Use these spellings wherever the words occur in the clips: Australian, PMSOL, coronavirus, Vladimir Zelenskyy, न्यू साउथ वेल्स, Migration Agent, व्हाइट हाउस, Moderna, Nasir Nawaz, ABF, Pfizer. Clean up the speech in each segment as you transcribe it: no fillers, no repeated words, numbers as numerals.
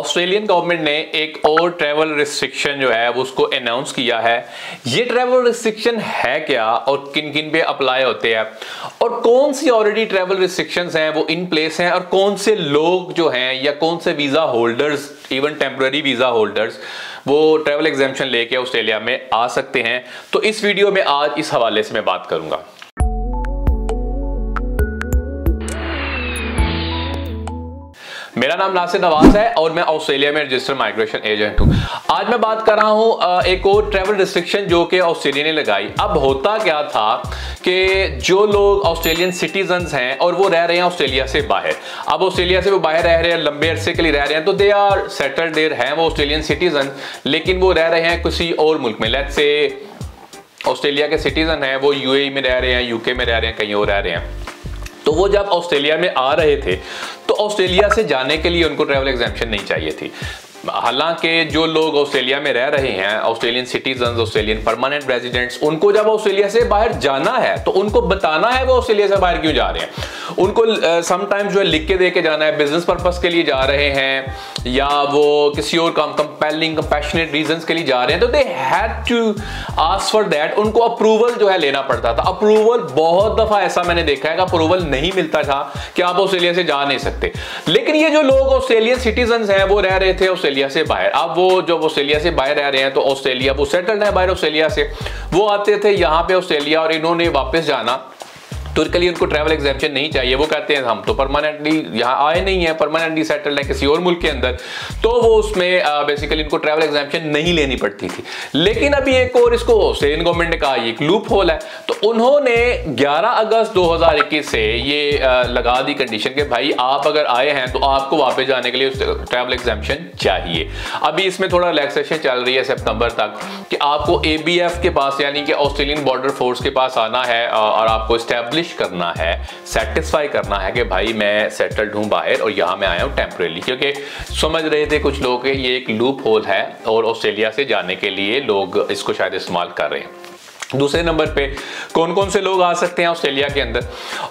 Australian government ने एक और ट्रैवल रिस्ट्रिक्शन जो है उसको अनाउंस किया है। ये ट्रैवल रिस्ट्रिक्शन है क्या और किन किन पे अप्लाई होते हैं और कौन सी ऑलरेडी ट्रैवल रिस्ट्रिक्शंस हैं वो इन प्लेस हैं और कौन से लोग जो हैं या कौन से visa holders even temporary visa holders वो ट्रैवल एग्जेम्पशन लेके ऑस्ट्रेलिया में आ सकते हैं। तो इस वीडियो में आज इस हवाले से मैं बात करूंगा। मेरा नाम नासिर नवाज है और मैं ऑस्ट्रेलिया में रजिस्टर्ड माइग्रेशन एजेंट हूँ। आज मैं बात कर रहा हूँ एक और ट्रैवल रिस्ट्रिक्शन जो कि ऑस्ट्रेलिया ने लगाई। अब होता क्या था कि जो लोग ऑस्ट्रेलियन सिटीजन्स हैं और वो रह रहे हैं ऑस्ट्रेलिया से बाहर, अब ऑस्ट्रेलिया से वो बाहर रह रहे हैं, लंबे अरसे के लिए रह रहे हैं, तो दे आर सेटल्ड, देयर हैं वो ऑस्ट्रेलियन सिटीजन, लेकिन वो रह रहे हैं किसी और मुल्क में। लेट्स से ऑस्ट्रेलिया के सिटीजन हैं, वो यूएई में रह रहे हैं, यूके में रह रहे हैं, कहीं और रह रहे हैं, तो वो जब ऑस्ट्रेलिया में आ रहे थे तो ऑस्ट्रेलिया से जाने के लिए उनको ट्रैवल एग्जेम्पशन नहीं चाहिए थी। हालांकि जो लोग ऑस्ट्रेलिया में रह रहे हैं, Australian citizen, Australian permanent residents, उनको जब ऑस्ट्रेलिया से बाहर जाना है तो उनको बताना है वो ऑस्ट्रेलिया से बाहर क्यों जा रहे हैं। उनको समटाइम्स जो है लिख के दे के जाना है, बिजनेस पर्पस के लिए जा रहे हैं या वो किसी और कंपेलिंग कंपैशनेट रीजंस के लिए जा रहे हैं, तो they had to ask for that. उनको अप्रूवल जो है लेना पड़ता था। अप्रूवल बहुत दफा ऐसा मैंने देखा है कि अप्रूवल नहीं मिलता था कि आप ऑस्ट्रेलिया से जा नहीं सकते। लेकिन ये जो लोग ऑस्ट्रेलियन सिटीजन हैं वो रह रहे थे ऑस्ट्रेलिया से बाहर, अब वो जब ऑस्ट्रेलिया से बाहर रह रहे हैं तो ऑस्ट्रेलिया वो सेटल्ड है बाहर ऑस्ट्रेलिया से, वो आते थे यहाँ पे ऑस्ट्रेलिया और इन्होंने वापस जाना तो उसके लिए उनको ट्रैवल एग्जेम्पशन नहीं चाहिए। वो कहते हैं हम तो परमानेंटली यहाँ आए नहीं हैं, परमानेंटली सेटल्ड हैं किसी और मुल्क के अंदर, तो वो उसमें बेसिकली इनको ट्रैवल एग्जेम्पशन नहीं लेनी पड़ती थी। लेकिन अभी एक और इसको ऑस्ट्रेलियन गवर्नमेंट ने कहा ये एक लूप होल है, तो उन्होंने 11 अगस्त 2021 से ये लगा दी कंडीशन कि भाई आप अगर आए हैं तो आपको वापस जाने के लिए ट्रैवल एग्जेम्पशन चाहिए। अभी इसमें थोड़ा रिलैक्सेशन चल रही है सितंबर तक कि आपको ABF के पास यानी कि ऑस्ट्रेलियन बॉर्डर फोर्स के पास आना है और आपको स्टैब्लिश करना है, सेटिस्फाई करना है कि भाई मैं सेटल्ड हूं बाहर और यहां मैं आया हूं टेम्परेरी, क्योंकि समझ रहे थे कुछ लोग कि ये एक लूप होल है और ऑस्ट्रेलिया से जाने के लिए लोग इसको शायद इस्तेमाल कर रहे हैं। दूसरे नंबर पे कौन कौन से लोग आ सकते हैं ऑस्ट्रेलिया के अंदर?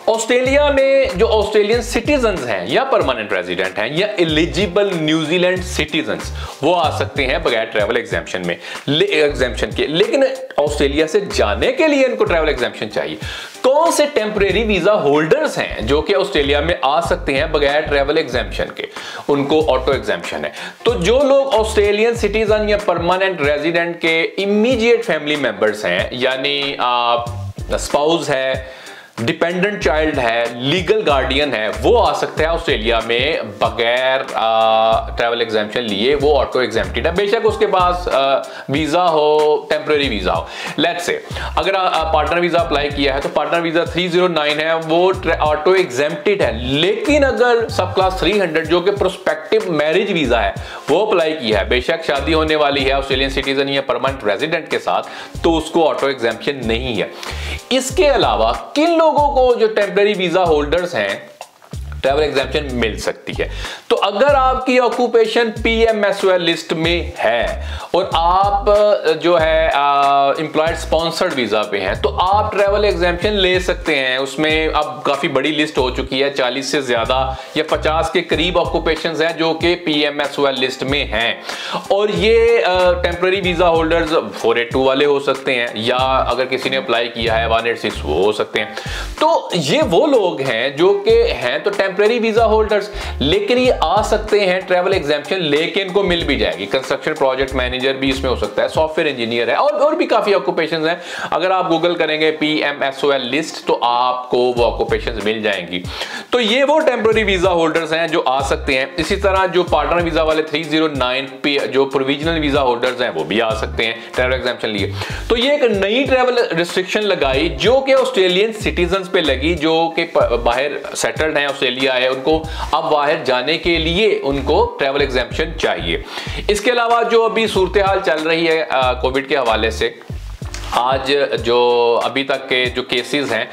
ऑस्ट्रेलिया में जो ऑस्ट्रेलियन सिटीजन्स हैं या परमानेंट रेजिडेंट हैं या एलिजिबल न्यूजीलैंड सिटीजन्स, वो आ सकते हैं बगैर ट्रैवल एग्जेम्पशन में एग्जेम्पशन के। लेकिन ऑस्ट्रेलिया से जाने के लिए इनको ट्रैवल एग्जेम्पशन चाहिए। कौन से टेम्परेरी वीजा होल्डर्स हैं जो कि ऑस्ट्रेलिया में आ सकते हैं बगैर ट्रैवल एग्जेम्पशन के? उनको ऑटो एग्जेम्पशन है। तो जो लोग ऑस्ट्रेलियन सिटीजन या परमानेंट रेजिडेंट के इमीडिएट फैमिली मेंबर्स हैं, यानी आप स्पाउस है, डिपेंडेंट चाइल्ड है, लीगल गार्डियन है, वो आ सकते हैं ऑस्ट्रेलिया में बगैर ट्रैवल एग्जेम्पशन लिए, वो ऑटो एग्जेम्प्टेड है, बेशक उसके पास वीज़ा हो, टेम्परेरी वीज़ा हो। लेट्स से अगर पार्टनर वीज़ा अप्लाई किया है तो पार्टनर वीज़ा 309 है, वो ऑटो एग्जेम्प्टेड है। लेकिन अगर सब क्लास 300 जो कि प्रोस्पेक्टिव मैरिज वीज़ा है वो अप्लाई किया है, बेशक शादी होने वाली है ऑस्ट्रेलियन सिटीजन या परमानेंट रेजिडेंट के साथ, तो उसको ऑटो एग्जेम्पशन नहीं है। इसके अलावा किन लोगों को जो टेम्परेरी वीजा होल्डर्स हैं ट्रैवल एग्जेम्पशन मिल सकती है? तो अगर आपकी ऑक्यूपेशन PMSOL लिस्ट में है और आप जो है एम्प्लॉयर स्पॉन्सर्ड वीजा पे हैं तो आप ट्रैवल एग्जेम्पशन ले सकते हैं। उसमें अब काफी बड़ी लिस्ट हो चुकी है, 40 से ज्यादा या 50 के करीब ऑक्यूपेशंस हैं जो कि PMSOL लिस्ट में हैं, और ये टेम्परेरी वीजा होल्डर्स 482 वाले हो सकते हैं या अगर किसी ने अप्लाई किया है 186 वो हो सकते हैं। तो ये वो लोग हैं जो कि हैं तो टेम्परेरी वीजा होल्डर्स, लेकिन ये आ सकते हैं ट्रैवल एग्जेम्पशन लेके, इनको मिल भी जाएगी। कंस्ट्रक्शन प्रोजेक्ट मैनेजर भी इसमें हो सकता है, सॉफ्टवेयर इंजीनियर है और भी काफी ऑक्यूपेशंस हैं। अगर आप गूगल करेंगे PMSOL लिस्ट तो आपको वो ऑक्यूपेशंस मिल जाएंगी। तो ये वो टेम्परेरी वीजा होल्डर्स हैं जो आ सकते हैं। इसी तरह जो पार्टनर वीजा वाले 309 जो प्रोविजनल वीजा होल्डर्स हैं वो भी आ सकते हैं ट्रैवल एग्जेम्पशन लिए। तो ये एक नई ट्रैवल रिस्ट्रिक्शन लगाई जो कि ऑस्ट्रेलियन सिटीजन पे लगी जो कि बाहर सेटल्ड हैं ऑस्ट्रेलिया है, उनको अब बाहर जाने के लिए उनको ट्रैवल एग्जेम्पशन चाहिए। इसके अलावा जो अभी सूरत हाल चल रही है कोविड के हवाले से, आज जो अभी तक के जो केसेस हैं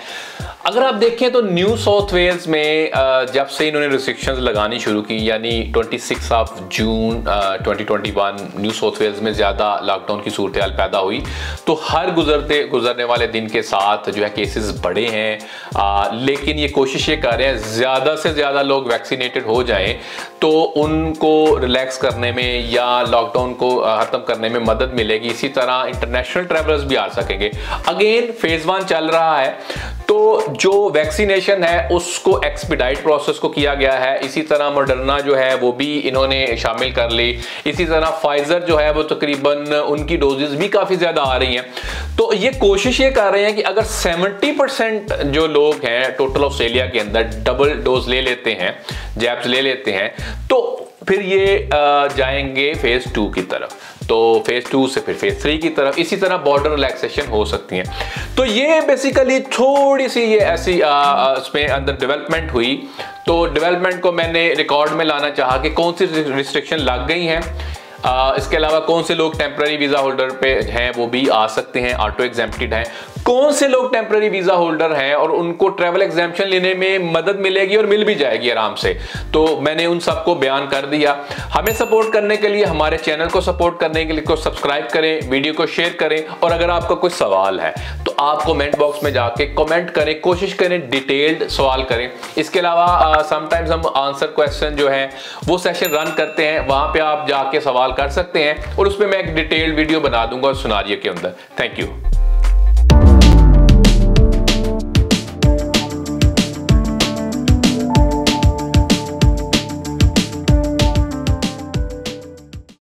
अगर आप देखें तो न्यू साउथ वेल्स में जब से इन्होंने रिस्ट्रिक्शंस लगानी शुरू की, यानी 26 जून 2021 न्यू साउथ वेल्स में ज़्यादा लॉकडाउन की सूरत हाल पैदा हुई, तो हर गुजरने वाले दिन के साथ जो है केसेस बढ़े हैं। लेकिन ये कोशिश ये कर रहे हैं ज़्यादा से ज़्यादा लोग वैक्सीनेटेड हो जाएं तो उनको रिलैक्स करने में या लॉकडाउन को ख़त्म करने में मदद मिलेगी। इसी तरह इंटरनेशनल ट्रैवलर्स भी आ सकेंगे। अगेन फेज़ 1 चल रहा है, तो जो वैक्सीनेशन है उसको एक्सपीडाइट प्रोसेस को किया गया है। इसी तरह मॉडर्ना जो है वो भी इन्होंने शामिल कर ली। इसी तरह फाइजर जो है वो तकरीबन उनकी डोजेस भी काफ़ी ज़्यादा आ रही हैं। तो ये कोशिश ये कर रहे हैं कि अगर 70% जो लोग हैं टोटल ऑस्ट्रेलिया के अंदर डबल डोज ले लेते हैं, जैब्स ले लेते हैं, तो फिर ये जाएंगे फेज़ 2 की तरफ, तो फेज़ 2 से फिर फेज़ 3 की तरफ, इसी तरह बॉर्डर रिलैक्सेशन हो सकती हैं। तो ये बेसिकली थोड़ी सी ये ऐसी उसमें अंदर डेवलपमेंट हुई, तो डेवलपमेंट को मैंने रिकॉर्ड में लाना चाहा कि कौन सी रिस्ट्रिक्शन लग गई हैं। इसके अलावा कौन से लोग टेम्प्रेरी वीज़ा होल्डर पे हैं वो भी आ सकते हैं, ऑटो एग्जेम्प्टेड हैं, कौन से लोग टेम्प्रेरी वीज़ा होल्डर हैं और उनको ट्रैवल एग्जेम्पशन लेने में मदद मिलेगी और मिल भी जाएगी आराम से। तो मैंने उन सबको बयान कर दिया। हमें सपोर्ट करने के लिए, हमारे चैनल को सपोर्ट करने के लिए को सब्सक्राइब करें, वीडियो को शेयर करें, और अगर आपका कोई सवाल है तो आप कमेंट बॉक्स में जाके कमेंट करें, कोशिश करें डिटेल्ड सवाल करें। इसके अलावा समटाइम्स हम आंसर क्वेश्चन जो है वो सेशन रन करते हैं, वहाँ पर आप जाके सवाल कर सकते हैं और उस पर मैं एक डिटेल्ड वीडियो बना दूंगा सिनेरियो के अंदर। Thank you.